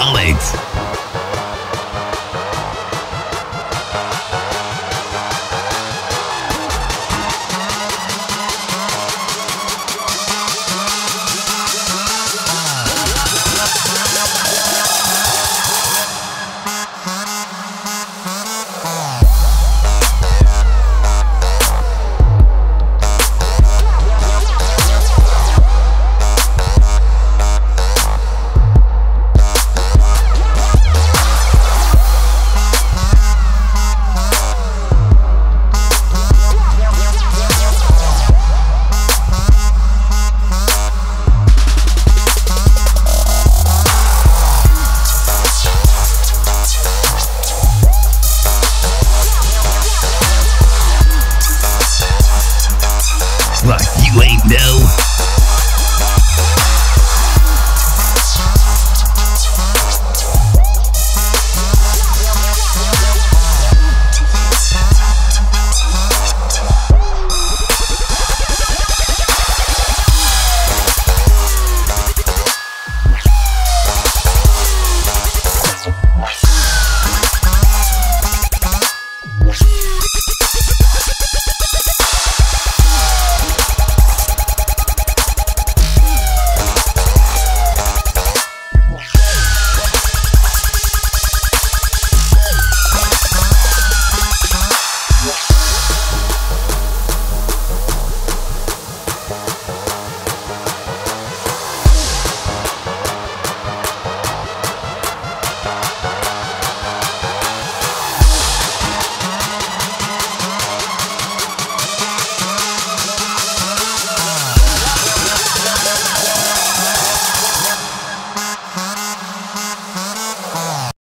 Solid.